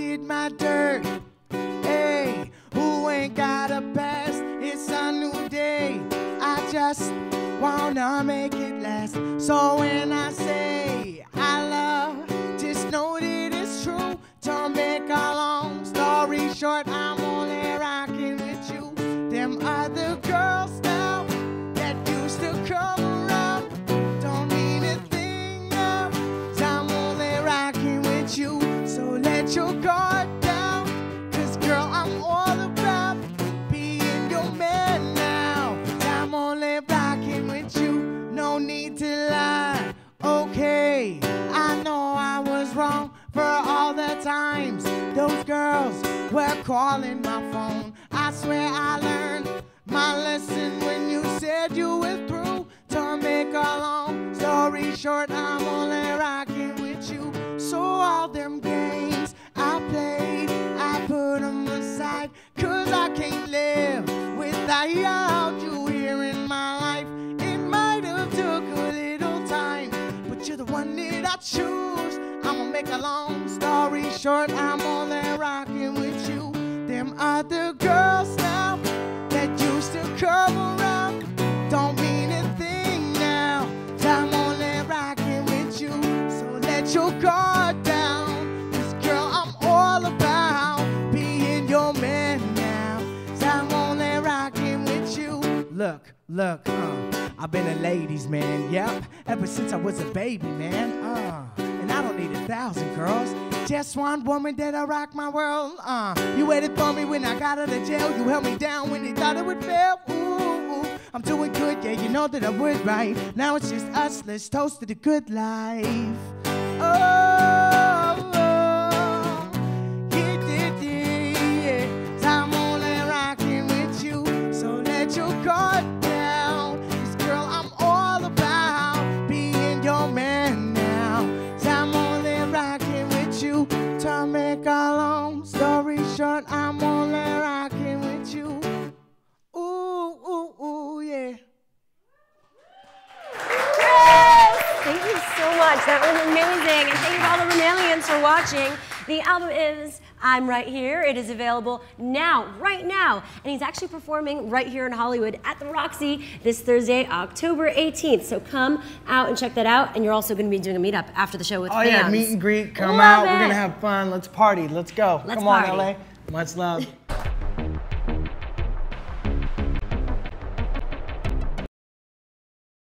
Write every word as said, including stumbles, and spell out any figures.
did my dirt. Hey, who ain't got a past? It's a new day. I just wanna make it last. So when I say I love, just know that it's true. Don't make a long story short, I'm only rocking with you. Them other girls now that used to come around don't mean a thing now. 'Cause I'm only rocking with you. So let your guard down, 'cause girl, I'm all about being your man now. 'Cause I'm only rocking with you. No need to lie. Okay, I know I was wrong for all the times those girls were calling my phone. I swear I learned my lesson when you said you were through. To make a long story short, I'm only rocking with you. So all them games I played, I put them aside, 'cause I can't live without you here in my life. It might have took a little time, but you're the one that I choose. I'ma make a long story short, I'm only rocking with you. Them other girls now that used to come around don't mean a thing now. 'Cause I'm only rocking with you. So let your guard down, 'cause girl, I'm all about being your man now. 'Cause I'm only rocking with you. Look, look, uh, I've been a ladies' man, yep, ever since I was a baby, man, uh. I don't need a thousand girls, just one woman that I rock my world. Uh, you waited for me when I got out of jail. You held me down when they thought it would fail. Ooh, ooh, I'm doing good, yeah, you know that I would, right? Now it's just us, let's toast to the good life. Oh, oh yeah, yeah, yeah, yeah. 'Cause I'm only rocking with you, so let your guard down. 'Cause girl, I'm all about being your man. To make a long story short, I'm only rocking with you. Ooh, ooh, ooh, yeah. Yes! Thank you so much. That was amazing. And thank you to all the Reneliens for watching. The album is I'm Right Here. It is available now, right now. And he's actually performing right here in Hollywood at the Roxy this Thursday, October eighteenth. So come out and check that out. And you're also going to be doing a meetup after the show with fans. Oh yeah, meet and greet. Come out. Love it. We're going to have fun. Let's party. Let's go. Let's party. Come on, L A. Much love.